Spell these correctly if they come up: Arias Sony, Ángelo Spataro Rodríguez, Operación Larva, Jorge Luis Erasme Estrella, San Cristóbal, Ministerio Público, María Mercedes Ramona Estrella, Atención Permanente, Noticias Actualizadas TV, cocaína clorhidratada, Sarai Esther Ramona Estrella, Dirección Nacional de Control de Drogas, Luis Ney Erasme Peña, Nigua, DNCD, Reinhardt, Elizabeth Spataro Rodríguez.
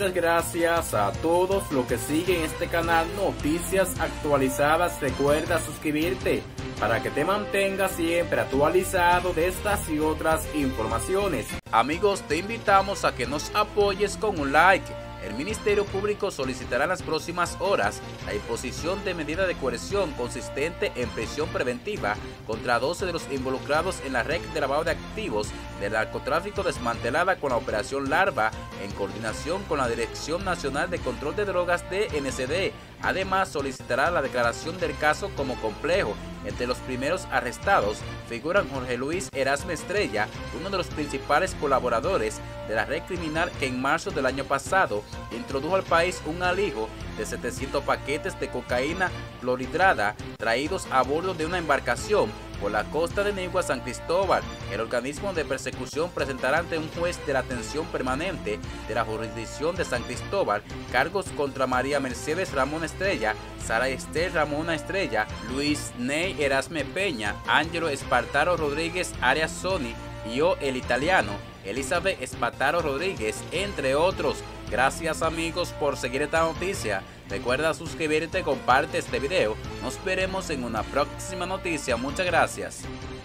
muchas gracias a todos los que siguen este canal Noticias Actualizadas. Recuerda suscribirte para que te mantengas siempre actualizado de estas y otras informaciones. Amigos, te invitamos a que nos apoyes con un like. El Ministerio Público solicitará en las próximas horas la imposición de medida de coerción consistente en prisión preventiva contra 12 de los involucrados en la red de lavado de activos del narcotráfico desmantelada con la Operación Larva en coordinación con la Dirección Nacional de Control de Drogas (DNCD). Además, solicitará la declaración del caso como complejo. Entre los primeros arrestados figuran Jorge Luis Erasme Estrella, uno de los principales colaboradores de la red criminal que en marzo del año pasado introdujo al país un alijo de 700 paquetes de cocaína clorhidrada traídos a bordo de una embarcación por la costa de Nigua, San Cristóbal. El organismo de persecución presentará ante un juez de la atención permanente de la jurisdicción de San Cristóbal cargos contra María Mercedes Ramona Estrella, Sarai Esther Ramona Estrella, Luis Ney Erasme Peña, Ángelo Spataro Rodríguez, Arias Sony y O el Italiano, Elizabeth Spataro Rodríguez, entre otros. Gracias amigos por seguir esta noticia. Recuerda suscribirte, comparte este video. Nos veremos en una próxima noticia. Muchas gracias.